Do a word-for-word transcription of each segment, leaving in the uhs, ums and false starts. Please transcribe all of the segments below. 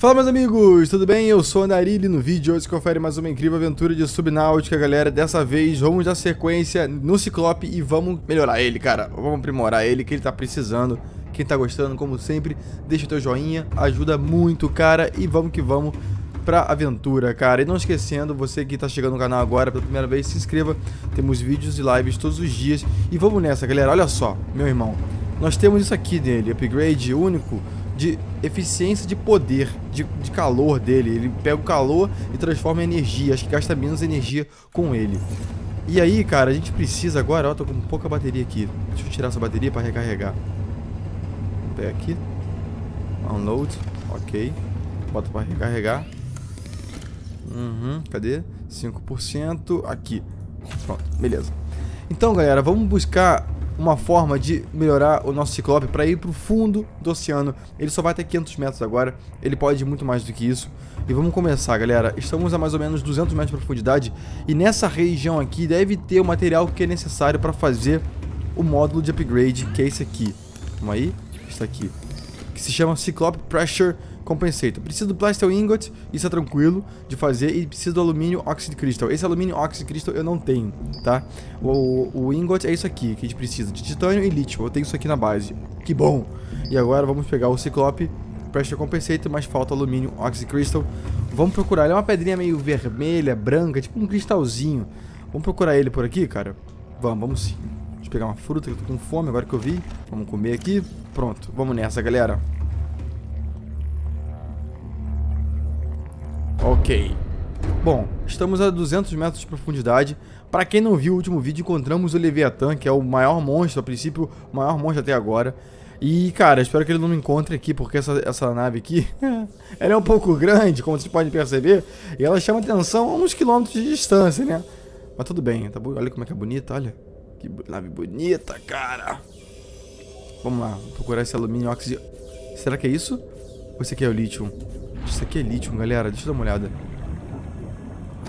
Fala meus amigos, tudo bem? Eu sou o Andarilho e no vídeo de hoje confere mais uma incrível aventura de Subnautica, galera. Dessa vez vamos dar sequência no Ciclope e vamos melhorar ele, cara. Vamos aprimorar ele, que ele tá precisando. Quem tá gostando, como sempre, deixa o teu joinha, ajuda muito, cara. E vamos que vamos pra aventura, cara. E não esquecendo, você que tá chegando no canal agora pela primeira vez, se inscreva. Temos vídeos e lives todos os dias. E vamos nessa, galera. Olha só, meu irmão. Nós temos isso aqui dele, upgrade único de eficiência de poder, de, de calor dele. Ele pega o calor e transforma em energia. Acho que gasta menos energia com ele. E aí, cara, a gente precisa agora... Ó, tô com pouca bateria aqui. Deixa eu tirar essa bateria para recarregar. Pega aqui. Download. Ok. Bota para recarregar. Uhum. Cadê? cinco por cento. Aqui. Pronto. Beleza. Então, galera, vamos buscar... uma forma de melhorar o nosso Ciclope para ir para o fundo do oceano. Ele só vai até quinhentos metros agora. Ele pode ir muito mais do que isso. E vamos começar, galera. Estamos a mais ou menos duzentos metros de profundidade. E nessa região aqui deve ter o material que é necessário para fazer o módulo de upgrade, que é esse aqui. Vamos aí. Está aqui. Que se chama Ciclope Pressure Compensator. Preciso do Plastic Ingot. Isso é tranquilo de fazer. E preciso do Alumínio Oxide Crystal. Esse Alumínio Oxide Crystal eu não tenho, tá? O, o, o Ingot é isso aqui que a gente precisa. De Titânio e Lítio. Eu tenho isso aqui na base. Que bom! E agora vamos pegar o Ciclope Pressure Compensator. Mas falta o Alumínio Oxide Crystal. Vamos procurar. Ele é uma pedrinha meio vermelha, branca. Tipo um cristalzinho. Vamos procurar ele por aqui, cara? Vamos, vamos sim. Deixa eu pegar uma fruta que eu tô com fome agora que eu vi. Vamos comer aqui. Pronto. Vamos nessa, galera. Ok. Bom, estamos a duzentos metros de profundidade. Para quem não viu o último vídeo, encontramos o Leviathan, que é o maior monstro, a princípio, o maior monstro até agora. E, cara, espero que ele não me encontre aqui, porque essa, essa nave aqui, ela é um pouco grande, como vocês podem perceber, e ela chama atenção a uns quilômetros de distância, né? Mas tudo bem, tá, olha como é que é bonita, olha. Que nave bonita, cara. Vamos lá, vou procurar esse alumínio óxido. Será que é isso? Ou esse aqui é o lítio? Isso aqui é lítio, galera. Deixa eu dar uma olhada.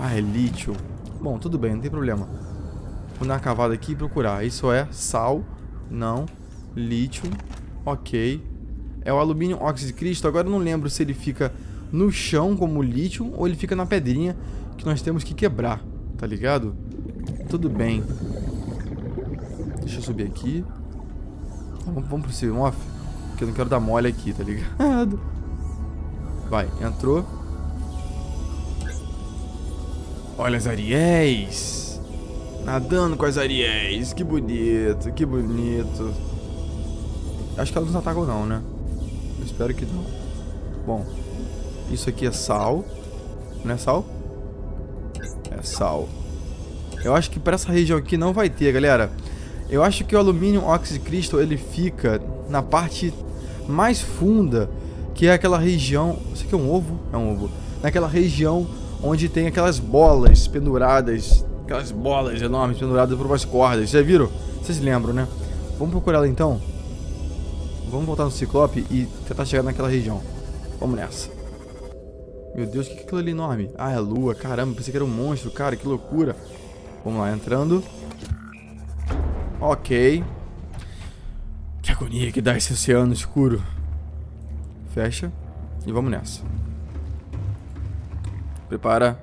Ah, é lítio. Bom, tudo bem, não tem problema. Vou dar uma cavada aqui e procurar. Isso é sal. Não. Lítio. Ok. É o alumínio óxido de cristal. Agora eu não lembro se ele fica no chão como lítio ou ele fica na pedrinha que nós temos que quebrar. Tá ligado? Tudo bem. Deixa eu subir aqui. Vamos, vamos pro Seamoth, porque eu não quero dar mole aqui, tá ligado? Vai, entrou. Olha as ariéis. Nadando com as ariéis. Que bonito, que bonito. Acho que elas não atacam não, né? Eu espero que não. Bom, isso aqui é sal. Não é sal? É sal. Eu acho que pra essa região aqui não vai ter, galera. Eu acho que o Aluminium Oxide Crystal, ele fica na parte mais funda, que é aquela região... Isso aqui é um ovo? É um ovo. Naquela região onde tem aquelas bolas penduradas. Aquelas bolas enormes penduradas por umas cordas. Já viram? Vocês lembram, né? Vamos procurar ela então. Vamos voltar no Ciclope e tentar chegar naquela região. Vamos nessa. Meu Deus, o que é aquilo ali enorme? Ah, é a lua. Caramba, pensei que era um monstro, cara. Que loucura. Vamos lá, entrando. Ok. Que agonia que dá esse oceano escuro. Fecha. E vamos nessa. Prepara.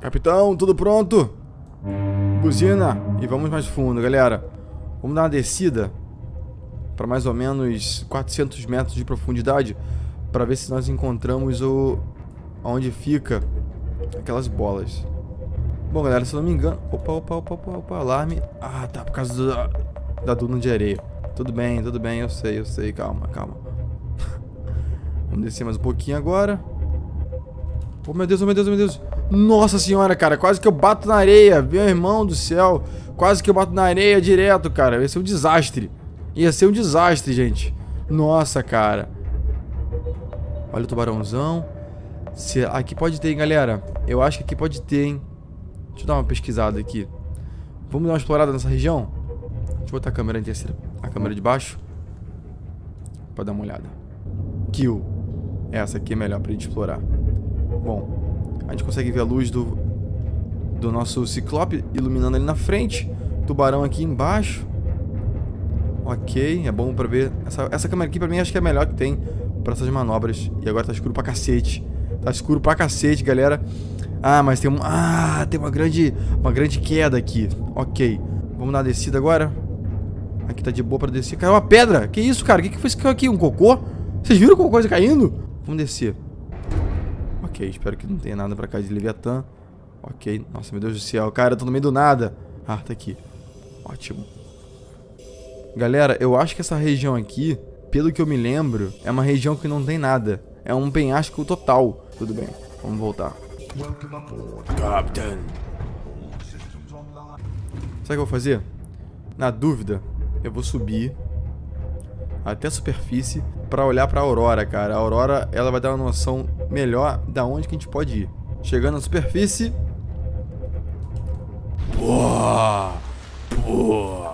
Capitão, tudo pronto? Buzina. E vamos mais fundo, galera. Vamos dar uma descida para mais ou menos quatrocentos metros de profundidade, para ver se nós encontramos o... onde fica aquelas bolas. Bom, galera, se eu não me engano... Opa, opa, opa, opa, opa, alarme. Ah, tá, por causa da, da duna de areia. Tudo bem, tudo bem, eu sei, eu sei. Calma, calma. Vamos descer mais um pouquinho agora. Oh, meu Deus, oh, meu Deus, oh, meu Deus. Nossa senhora, cara. Quase que eu bato na areia. Meu irmão do céu. Quase que eu bato na areia direto, cara. Ia ser um desastre. Ia ser um desastre, gente. Nossa, cara. Olha o tubarãozão. Se... Aqui pode ter, hein, galera. Eu acho que aqui pode ter, hein. Deixa eu dar uma pesquisada aqui. Vamos dar uma explorada nessa região? Deixa eu botar a câmera em terceira. A câmera de baixo. Pra dar uma olhada. Kill. Essa aqui é melhor pra gente explorar. Bom, a gente consegue ver a luz do, do nosso Ciclope iluminando ali na frente. Tubarão aqui embaixo. Ok, é bom pra ver. Essa, essa câmera aqui pra mim acho que é a melhor que tem pra essas manobras. E agora tá escuro pra cacete. Tá escuro pra cacete, galera. Ah, mas tem um... Ah, tem uma grande... Uma grande queda aqui. Ok. Vamos dar uma descida agora. Aqui tá de boa pra descer. Caiu uma pedra. Que isso, cara? O que que foi isso que caiu aqui? Um cocô? Vocês viram alguma coisa caindo? Vamos descer. Ok, espero que não tenha nada pra cá de Leviathan. Ok. Nossa, meu Deus do céu. Cara, eu tô no meio do nada. Ah, tá aqui. Ótimo. Galera, eu acho que essa região aqui, pelo que eu me lembro, é uma região que não tem nada. É um penhasco total. Tudo bem, vamos voltar. Captain. Sabe o que eu vou fazer? Na dúvida, eu vou subir até a superfície pra olhar pra Aurora, cara. A Aurora, ela vai dar uma noção melhor da onde que a gente pode ir. Chegando na superfície... Pô! Pô!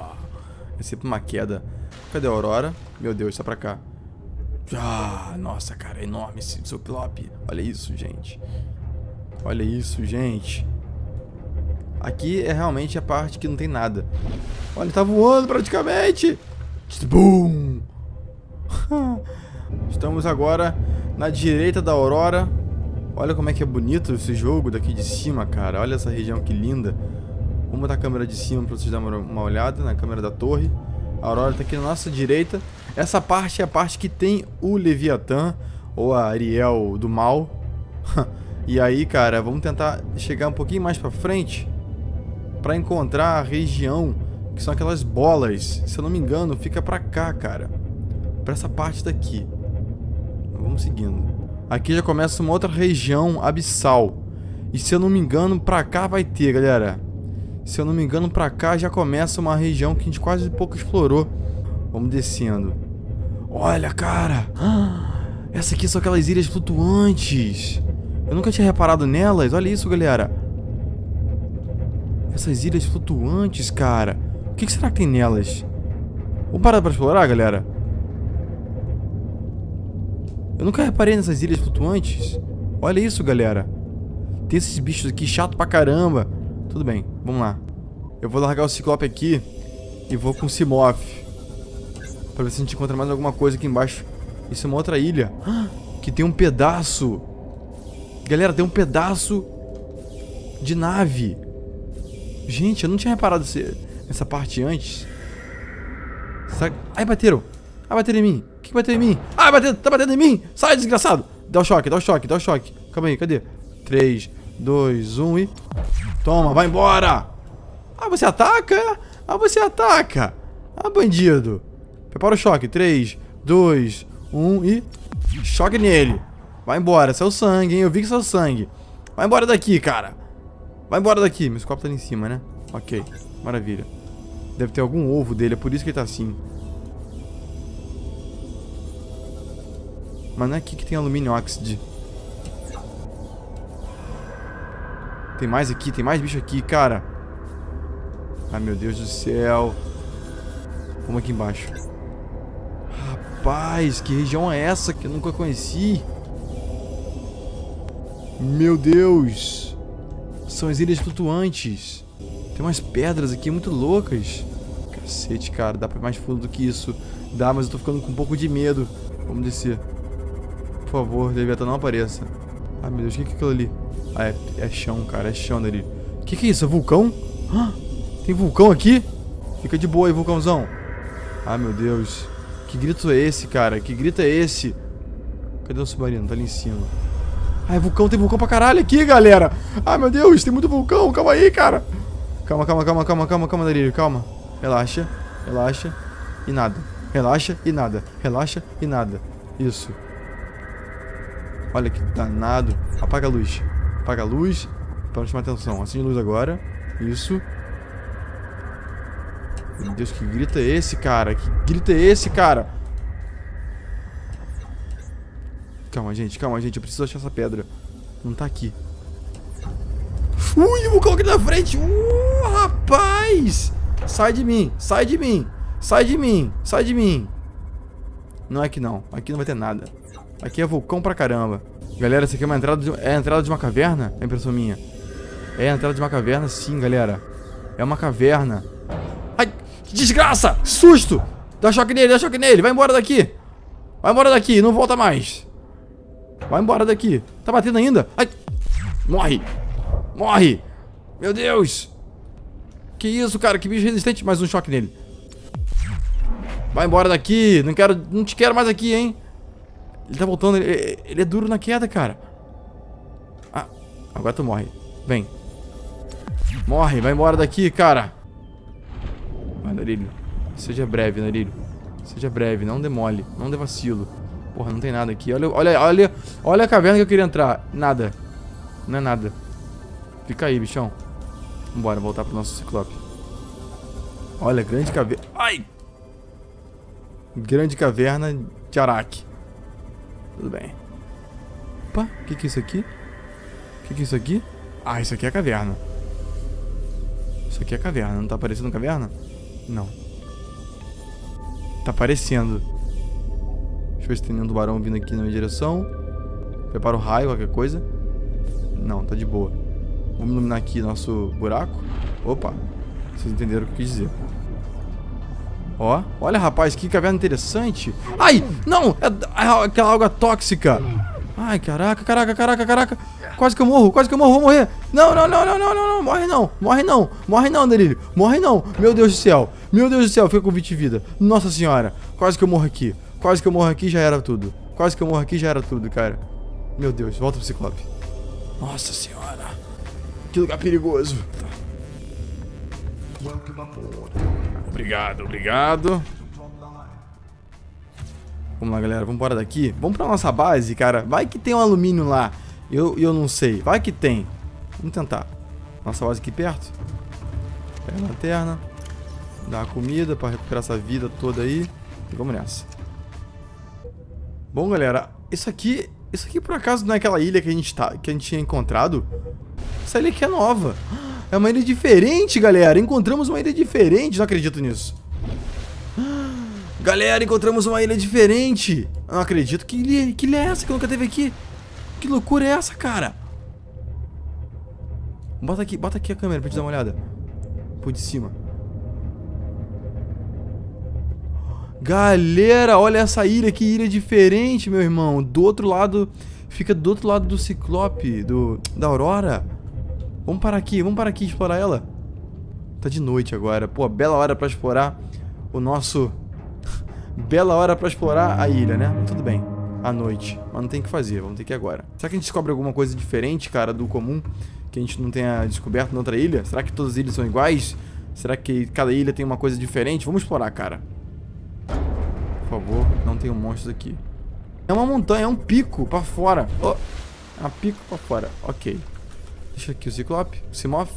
É sempre uma queda. Cadê a Aurora? Meu Deus, tá pra cá. Ah, nossa, cara, é enorme esse Ciclope. Olha isso, gente. Olha isso, gente. Aqui é realmente a parte que não tem nada. Olha, ele tá voando praticamente. Boom! Estamos agora na direita da Aurora. Olha como é que é bonito esse jogo daqui de cima, cara. Olha essa região que linda. Vamos botar a câmera de cima para vocês darem uma olhada na câmera da torre. A Aurora está aqui na nossa direita. Essa parte é a parte que tem o Leviathan, ou a Ariel do mal. E aí, cara, vamos tentar chegar um pouquinho mais para frente para encontrar a região que são aquelas bolas. Se eu não me engano, fica para cá, cara. Para essa parte daqui. Vamos seguindo. Aqui já começa uma outra região abissal. E se eu não me engano, para cá vai ter, galera. Se eu não me engano, pra cá já começa uma região que a gente quase pouco explorou. Vamos descendo. Olha, cara! Essa aqui são aquelas ilhas flutuantes. Eu nunca tinha reparado nelas. Olha isso, galera. Essas ilhas flutuantes, cara. O que será que tem nelas? Vamos parar pra explorar, galera? Eu nunca reparei nessas ilhas flutuantes. Olha isso, galera. Tem esses bichos aqui chato pra caramba. Tudo bem, vamos lá. Eu vou largar o Ciclope aqui e vou com o Seamoth pra ver se a gente encontra mais alguma coisa aqui embaixo. Isso é uma outra ilha que tem um pedaço. Galera, tem um pedaço de nave. Gente, eu não tinha reparado essa parte antes. Será... Ai, bateram. Ai, bateram em mim. O que bateu em mim? Ai, bateu, tá batendo em mim. Sai, desgraçado. Dá o choque, dá o choque, dá o choque. Calma aí, cadê? três, dois, um e... Toma, vai embora! Ah, você ataca? Ah, você ataca! Ah, bandido! Prepara o choque. três, dois, um e... Choque nele! Vai embora, seu sangue, hein? Eu vi que seu sangue. Vai embora daqui, cara! Vai embora daqui! Meu copo tá ali em cima, né? Ok, maravilha. Deve ter algum ovo dele, é por isso que ele tá assim. Mas não é aqui que tem alumínio oxide. Tem mais aqui, tem mais bicho aqui, cara. Ai, meu Deus do céu. Vamos aqui embaixo. Rapaz, que região é essa que eu nunca conheci? Meu Deus. São as ilhas flutuantes. Tem umas pedras aqui muito loucas. Cacete, cara, dá pra ir mais fundo do que isso. Dá, mas eu tô ficando com um pouco de medo. Vamos descer. Por favor, Leviathan, não apareça. Ai, meu Deus, o que é aquilo ali? Ah, é, é chão, cara, é chão dali. Que que é isso? É vulcão? Ah, tem vulcão aqui? Fica de boa aí, vulcãozão. Ah, meu Deus. Que grito é esse, cara? Que grito é esse? Cadê o submarino? Tá ali em cima. Ah, é vulcão, tem vulcão pra caralho aqui, galera. Ah, meu Deus, tem muito vulcão. Calma aí, cara. Calma, calma, calma, calma, calma, calma, Andarilho, calma. Relaxa, relaxa e nada. Relaxa e nada. Relaxa e nada. Isso. Olha que danado. Apaga a luz. Apaga a luz para não chamar atenção. Acende a luz agora. Isso. Meu Deus, que grito é esse, cara? Que grito é esse, cara? Calma, gente. Calma, gente. Eu preciso achar essa pedra. Não tá aqui. Ui, eu vou colocar na frente. Uh, rapaz! Sai de mim. Sai de mim. Sai de mim. Sai de mim. Não é aqui, não. Aqui não vai ter nada. Aqui é vulcão pra caramba. Galera, isso aqui é uma entrada de, é a entrada de uma caverna? É impressão minha. É a entrada de uma caverna, sim, galera. É uma caverna. Ai, que desgraça! Susto! Dá choque nele, dá choque nele. Vai embora daqui. Vai embora daqui, não volta mais. Vai embora daqui. Tá batendo ainda? Ai. Morre. Morre. Meu Deus. Que isso, cara? Que bicho resistente. Mais um choque nele. Vai embora daqui. Não quero, não te quero mais aqui, hein? Ele tá voltando. Ele, ele é duro na queda, cara. Ah, agora tu morre. Vem. Morre. Vai embora daqui, cara. Vai, Andarilho. Seja breve, Andarilho. Seja breve. Não demole. Não dê vacilo. Porra, não tem nada aqui. Olha, olha, olha, olha a caverna que eu queria entrar. Nada. Não é nada. Fica aí, bichão. Vambora, voltar pro nosso Ciclope. Olha, grande caverna. Ai! Grande caverna de Araque. Tudo bem. Opa, o que que é isso aqui? O que que é isso aqui? Ah, isso aqui é a caverna. Isso aqui é a caverna. Não tá parecendo caverna? Não. Tá parecendo. Deixa eu ver se tem nenhum tubarão vindo aqui na minha direção. Prepara o raio, qualquer coisa. Não, tá de boa. Vamos iluminar aqui nosso buraco. Opa, vocês entenderam o que eu quis dizer. Ó, olha, rapaz, que caverna interessante. Ai, não, é aquela alga tóxica. Ai, caraca, caraca, caraca, caraca. Quase que eu morro, quase que eu morro, vou morrer. Não, não, não, não, não, não, não, morre não. Morre não, morre não, Andarilho, morre não. Meu Deus do céu, meu Deus do céu, fica com vinte vida. Nossa senhora, quase que eu morro aqui. Quase que eu morro aqui, já era tudo. Quase que eu morro aqui, já era tudo, cara. Meu Deus, volta pro Ciclope. Nossa senhora, que lugar perigoso. Obrigado, obrigado. Vamos lá, galera, vamos embora daqui. Vamos pra nossa base, cara. Vai que tem um alumínio lá. Eu, eu não sei, vai que tem. Vamos tentar. Nossa base aqui perto. Pega a lanterna. Dá uma comida pra recuperar essa vida toda aí. E vamos nessa. Bom, galera, isso aqui... Isso aqui por acaso não é aquela ilha que a gente, tá, que a gente tinha encontrado? Essa ilha aqui é nova. É uma ilha diferente, galera. Encontramos uma ilha diferente. Não acredito nisso. Galera, encontramos uma ilha diferente. Não acredito. Que ilha, que ilha é essa que nunca teve aqui? Que loucura é essa, cara? Bota aqui, bota aqui a câmera pra gente dar uma olhada. Por de cima. Galera, olha essa ilha, que ilha diferente, meu irmão. Do outro lado, fica do outro lado do Ciclope, do, da Aurora. Vamos parar aqui, vamos parar aqui e explorar ela. Tá de noite agora. Pô, bela hora pra explorar o nosso... Bela hora pra explorar a ilha, né? Tudo bem, à noite. Mas não tem o que fazer, vamos ter que ir agora. Será que a gente descobre alguma coisa diferente, cara, do comum? Que a gente não tenha descoberto na outra ilha? Será que todas as ilhas são iguais? Será que cada ilha tem uma coisa diferente? Vamos explorar, cara. Por favor, não tem um monstro aqui. É uma montanha, é um pico pra fora. Oh, é um pico pra fora, ok. Deixa aqui o Ciclope, o Seamoth.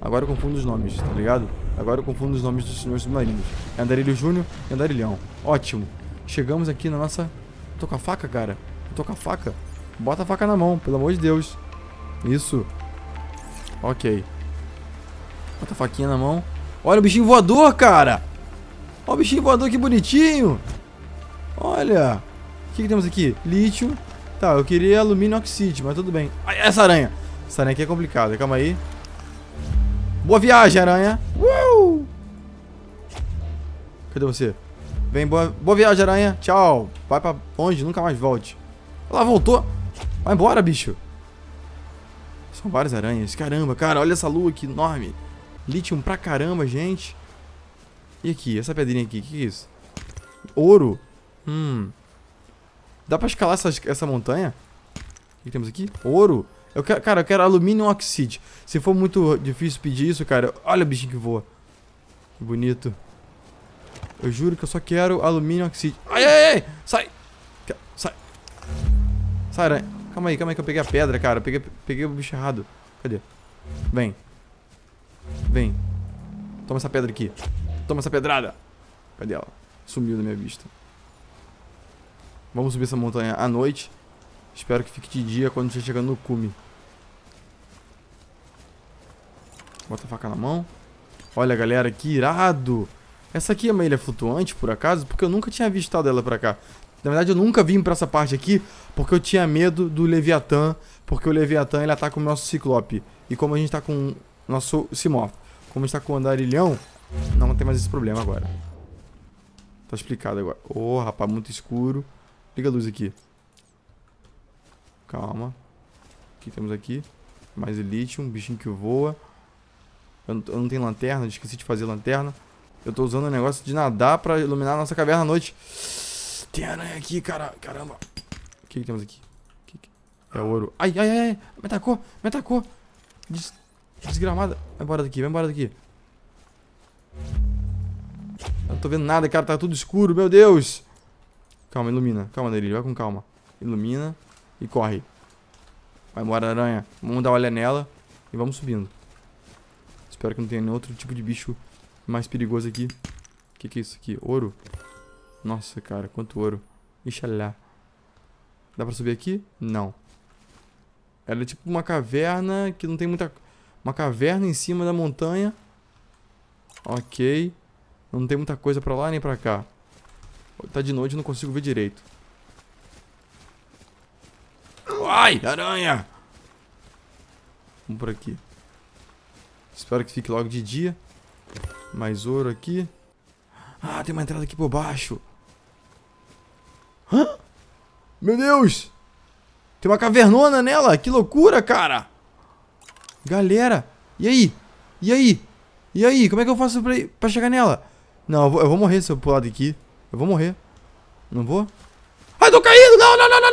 Agora eu confundo os nomes, tá ligado? Agora eu confundo os nomes dos senhores submarinos. É Andarilho Júnior e Andarilhão. Ótimo, chegamos aqui na nossa... Tô com a faca, cara. Tô com a faca. Bota a faca na mão, pelo amor de Deus. Isso. Ok. Bota a faquinha na mão. Olha o bichinho voador, cara. Olha o bichinho voador, que bonitinho. Olha. O que, que temos aqui? Lítio. Tá, eu queria alumínio oxide, mas tudo bem. Ai, essa aranha. Essa aranha aqui é complicada. Calma aí. Boa viagem, aranha. Uh! Cadê você? Vem, boa, boa viagem, aranha. Tchau. Vai pra onde? Nunca mais volte. Ela voltou. Vai embora, bicho. São várias aranhas. Caramba, cara. Olha essa lua aqui enorme. Lítio pra caramba, gente. E aqui, essa pedrinha aqui, o que, que é isso? Ouro? Hum. Dá pra escalar essa, essa montanha? O que, que temos aqui? Ouro? Eu quero, cara, eu quero Aluminium Oxide. Se for muito difícil pedir isso, cara... Olha o bichinho que voa. Que bonito. Eu juro que eu só quero Aluminium Oxide. Ai, ai, ai! Sai! Sai! Sai, aranha. Calma aí, calma aí que eu peguei a pedra, cara. Eu peguei, peguei o bicho errado. Cadê? Vem. Vem. Toma essa pedra aqui. Toma essa pedrada. Cadê ela? Sumiu da minha vista. Vamos subir essa montanha à noite. Espero que fique de dia quando estiver chegando no cume. Bota a faca na mão. Olha, galera, que irado. Essa aqui é uma ilha flutuante, por acaso, porque eu nunca tinha avistado ela pra cá. Na verdade, eu nunca vim pra essa parte aqui porque eu tinha medo do Leviathan. Porque o Leviathan, ele ataca o nosso Ciclope. E como a gente tá com o nosso Seamoth, como a gente tá com o Andarilhão... Não, não tem mais esse problema agora. Tá explicado agora. Ô, oh, rapaz, muito escuro. Liga a luz aqui. Calma. O que temos aqui? Mais lítio, um bichinho que voa. Eu não, eu não tenho lanterna, eu esqueci de fazer lanterna. Eu tô usando o negócio de nadar pra iluminar a nossa caverna à noite. Tem aranha aqui, cara. Caramba. O que, que temos aqui? O que que... É ouro. Ai, ai, ai, ai. Me atacou, me atacou. Des... Desgramada. Vai embora daqui, vai embora daqui. Eu não tô vendo nada, cara. Tá tudo escuro, meu Deus. Calma, ilumina. Calma, Andarilho. Vai com calma. Ilumina e corre. Vai embora, aranha. Vamos dar uma olhada nela e vamos subindo. Espero que não tenha nenhum outro tipo de bicho mais perigoso aqui. O que, que é isso aqui? Ouro? Nossa, cara, quanto ouro. Ixalá. Dá pra subir aqui? Não. Ela é tipo uma caverna que não tem muita... Uma caverna em cima da montanha. Ok. Não tem muita coisa pra lá nem pra cá. Tá de noite, não consigo ver direito. Ai, aranha! Vamos por aqui. Espero que fique logo de dia. Mais ouro aqui. Ah, tem uma entrada aqui por baixo. Hã? Meu Deus! Tem uma cavernona nela! Que loucura, cara! Galera! E aí? E aí? E aí? Como é que eu faço pra, pra chegar nela? Não, eu vou, eu vou morrer se eu pular daqui. Eu vou morrer. Não vou? Ai, tô caindo! Não, não, não, não,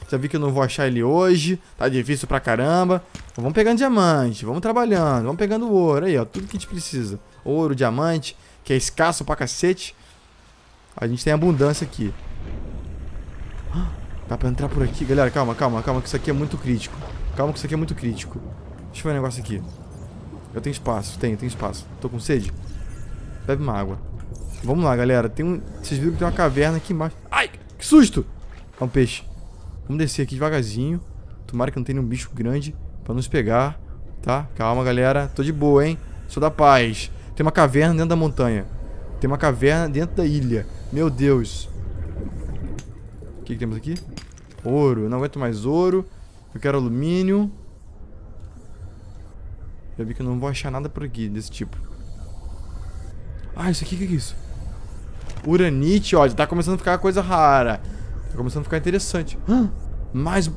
Já vi que eu não vou achar ele hoje. Tá difícil pra caramba. Então, vamos pegando diamante. Vamos trabalhando. Vamos pegando ouro. Aí, ó. Tudo que a gente precisa. Ouro, diamante. Que é escasso pra cacete. A gente tem abundância aqui. Dá pra entrar por aqui. Galera, calma, calma, calma. Que isso aqui é muito crítico. Calma que isso aqui é muito crítico. Deixa eu ver um negócio aqui. Eu tenho espaço. Tenho, tenho espaço. Tô com sede. Bebe uma água. Vamos lá, galera. Tem um... Vocês viram que tem uma caverna aqui embaixo. Ai! Que susto! É um peixe. Vamos descer aqui devagarzinho. Tomara que não tenha nenhum bicho grande pra nos pegar. Tá? Calma, galera. Tô de boa, hein? Sou da paz. Tem uma caverna dentro da montanha. Tem uma caverna dentro da ilha. Meu Deus. O que, que temos aqui? Ouro. Eu não aguento mais ouro. Eu quero alumínio. Já vi que eu não vou achar nada por aqui desse tipo. Ah, isso aqui. O que, que é isso? Uranite, ó, já tá começando a ficar coisa rara. Tá começando a ficar interessante. Ah, mais...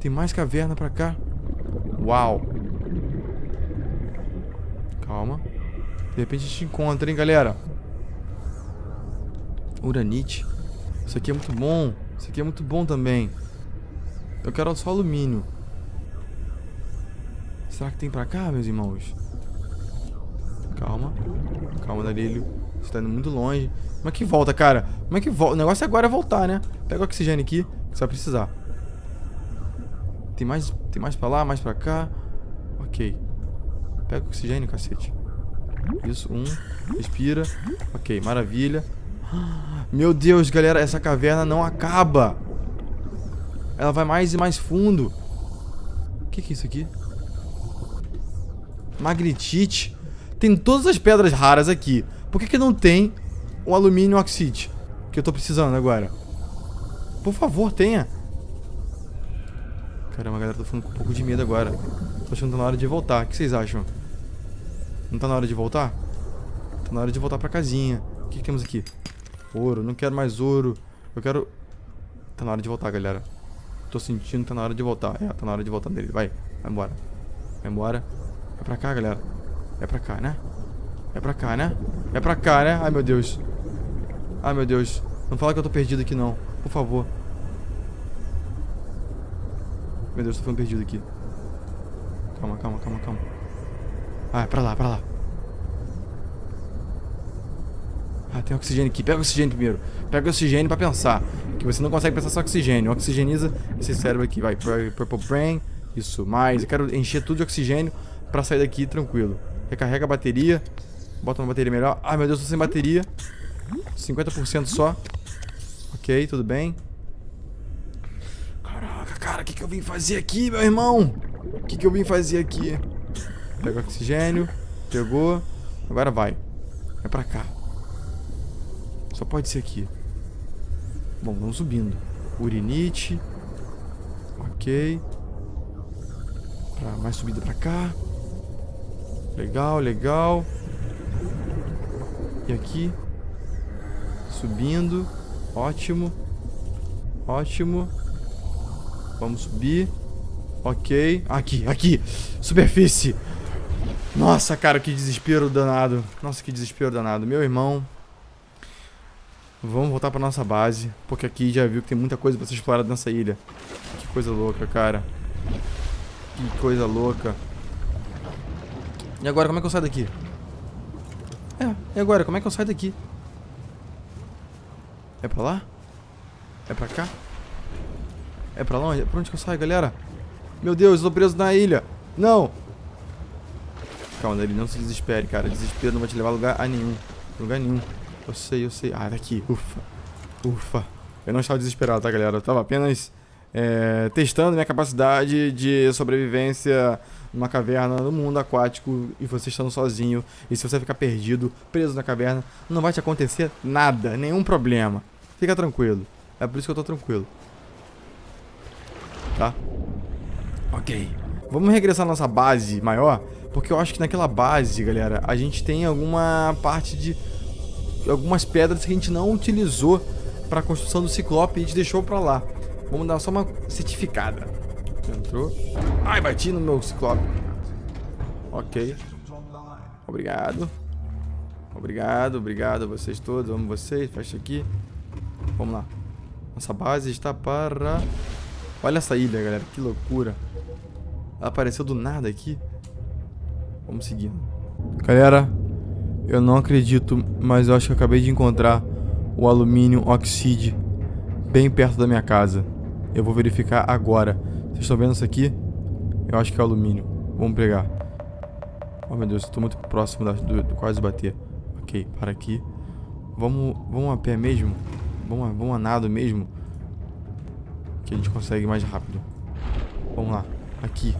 Tem mais caverna pra cá. Uau. Calma. De repente a gente encontra, hein, galera. Uranite. Isso aqui é muito bom. Isso aqui é muito bom também. Eu quero só alumínio. Será que tem pra cá, meus irmãos? Calma. Calma, Andarilho. Você tá indo muito longe. Como é que volta, cara? Como é que volta? O negócio agora é voltar, né? Pega o oxigênio aqui, que você vai precisar. Tem mais, tem mais pra lá, mais pra cá. Ok. Pega o oxigênio, cacete. Isso, um. Respira. Ok, maravilha. Meu Deus, galera, essa caverna não acaba. Ela vai mais e mais fundo. O que que é isso aqui? Magnetite. Tem todas as pedras raras aqui. Por que que não tem... O alumínio oxide, que eu tô precisando agora. Por favor, tenha. Caramba, galera, tô ficando com um pouco de medo agora. Tô achando que tá na hora de voltar. O que vocês acham? Não tá na hora de voltar? Tá na hora de voltar pra casinha. O que, que temos aqui? Ouro, não quero mais ouro. Eu quero... Tá na hora de voltar, galera. Tô sentindo que tá na hora de voltar. É, tá na hora de voltar dele. Vai, vai embora. Vai embora. É pra cá, galera. É pra cá, né? É pra cá, né? É pra cá, né? Ai, meu Deus. Ai, meu Deus. Não fala que eu tô perdido aqui, não. Por favor. Meu Deus, tô ficando perdido aqui. Calma, calma, calma, calma. Ah, é pra lá, é pra lá. Ah, tem oxigênio aqui. Pega o oxigênio primeiro. Pega o oxigênio pra pensar. Que você não consegue pensar só oxigênio. Oxigeniza esse cérebro aqui. Vai, Purple Brain. Isso, mais. Eu quero encher tudo de oxigênio pra sair daqui tranquilo. Recarrega a bateria. Bota uma bateria melhor. Ai, meu Deus, tô sem bateria. cinquenta por cento só. Ok, tudo bem. Caraca, Cara, o que, que eu vim fazer aqui, meu irmão? O que, que eu vim fazer aqui? Pega o oxigênio. Pegou. Agora vai. É pra cá. Só pode ser aqui. Bom, vamos subindo. Uranite. Ok. Pra mais subida pra cá. Legal, legal. E aqui. Subindo. Ótimo. Ótimo. Vamos subir. Ok. Aqui, aqui. Superfície. Nossa, cara, que desespero danado. Nossa, que desespero danado. Meu irmão. Vamos voltar pra nossa base. Porque aqui já viu que tem muita coisa pra ser explorada nessa ilha. Que coisa louca, cara. Que coisa louca. E agora, como é que eu saio daqui? É, e agora, como é que eu saio daqui? É pra lá? É pra cá? É pra longe? É pra onde que eu saio, galera? Meu Deus, eu tô preso na ilha. Não! Calma, Andarilho, não se desespere, cara. Desespero não vai te levar a lugar a nenhum. Lugar nenhum. Eu sei, eu sei. Ah, daqui. Ufa. Ufa. Eu não estava desesperado, tá, galera? Eu tava apenas é, testando minha capacidade de sobrevivência numa caverna no mundo aquático e você estando sozinho. E se você ficar perdido, preso na caverna, não vai te acontecer nada. Nenhum problema. Fica tranquilo. É por isso que eu tô tranquilo. Tá? Ok. Vamos regressar à nossa base maior. Porque eu acho que naquela base, galera, a gente tem alguma parte de... algumas pedras que a gente não utilizou para a construção do Ciclope e a gente deixou para lá. Vamos dar só uma certificada. Entrou. Ai, bati no meu Ciclope. Ok. Obrigado. Obrigado, obrigado a vocês todos. Amo vocês. Fecha aqui. Vamos lá. Nossa base está para... Olha essa ilha, galera. Que loucura. Ela apareceu do nada aqui. Vamos seguindo. Galera, eu não acredito, mas eu acho que eu acabei de encontrar o Alumínio Oxide bem perto da minha casa. Eu vou verificar agora. Vocês estão vendo isso aqui? Eu acho que é alumínio. Vamos pegar. Oh, meu Deus, eu estou muito próximo da, do, do quase bater. Ok, para aqui. Vamos, vamos a pé mesmo? Vamos a, vamos a nado mesmo? Que a gente consegue mais rápido. Vamos lá. Aqui.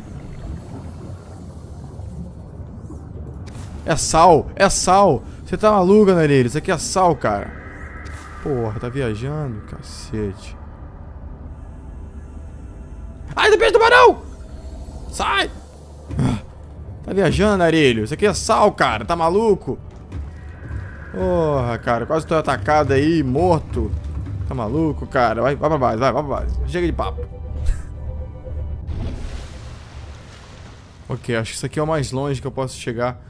É sal, é sal. Você tá maluco, Andarilho? Isso aqui é sal, cara. Porra, tá viajando, cacete. Ai, tem peixe do barão! Sai! Ah, tá viajando, Andarilho. Isso aqui é sal, cara. Tá maluco? Porra, cara. Quase tô atacado aí, morto. Tá maluco, cara? Vai, vai pra base, vai, vai pra base. Chega de papo. Ok, acho que isso aqui é o mais longe que eu posso chegar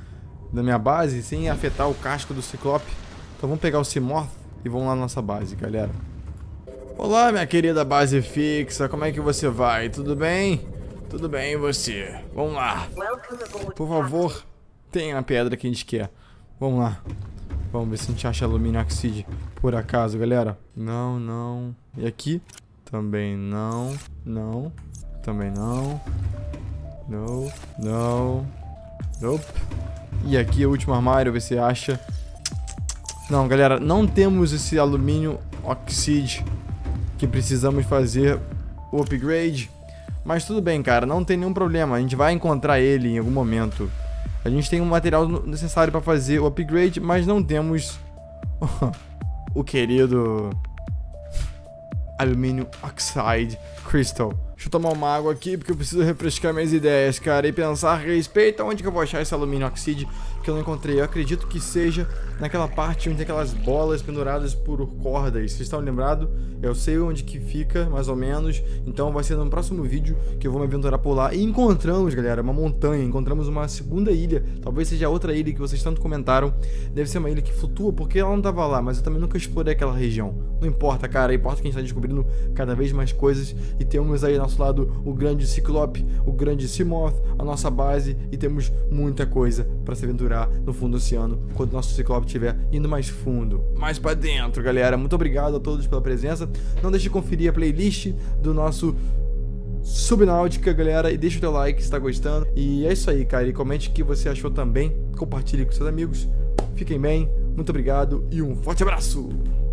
da minha base sem afetar o casco do Ciclope. Então vamos pegar o Seamoth e vamos lá na nossa base, galera. Olá, minha querida base fixa. Como é que você vai? Tudo bem? Tudo bem, e você? Vamos lá. Por favor, tenha a pedra que a gente quer. Vamos lá. Vamos ver se a gente acha alumínio oxide por acaso, galera. Não, não. E aqui? Também não. Não. Também não. Não. Não. Nope. E aqui é o último armário, ver se acha. Não, galera, não temos esse alumínio oxide que precisamos fazer o upgrade. Mas tudo bem, cara, não tem nenhum problema. A gente vai encontrar ele em algum momento. A gente tem o material necessário para fazer o upgrade, mas não temos o querido Aluminium Oxide Crystal. Deixa eu tomar uma água aqui, porque eu preciso refrescar minhas ideias, cara, e pensar a respeito aonde que eu vou achar esse alumínio oxide que eu não encontrei. Eu acredito que seja naquela parte onde tem aquelas bolas penduradas por cordas. Vocês estão lembrados? Eu sei onde que fica, mais ou menos. Então vai ser no próximo vídeo que eu vou me aventurar por lá. E encontramos, galera, uma montanha. Encontramos uma segunda ilha. Talvez seja outra ilha que vocês tanto comentaram. Deve ser uma ilha que flutua, porque ela não estava lá. Mas eu também nunca explorei aquela região. Não importa, cara. Importa que a gente está descobrindo cada vez mais coisas. E temos aí nosso lado o grande Ciclope, o grande Seamoth, a nossa base, e temos muita coisa para se aventurar no fundo do oceano quando o nosso Ciclope estiver indo mais fundo, mais para dentro, galera. Muito obrigado a todos pela presença. Não deixe de conferir a playlist do nosso Subnautica, galera, e deixa o teu like se tá gostando. E é isso aí, cara, e comente o que você achou também, compartilhe com seus amigos. Fiquem bem, muito obrigado e um forte abraço.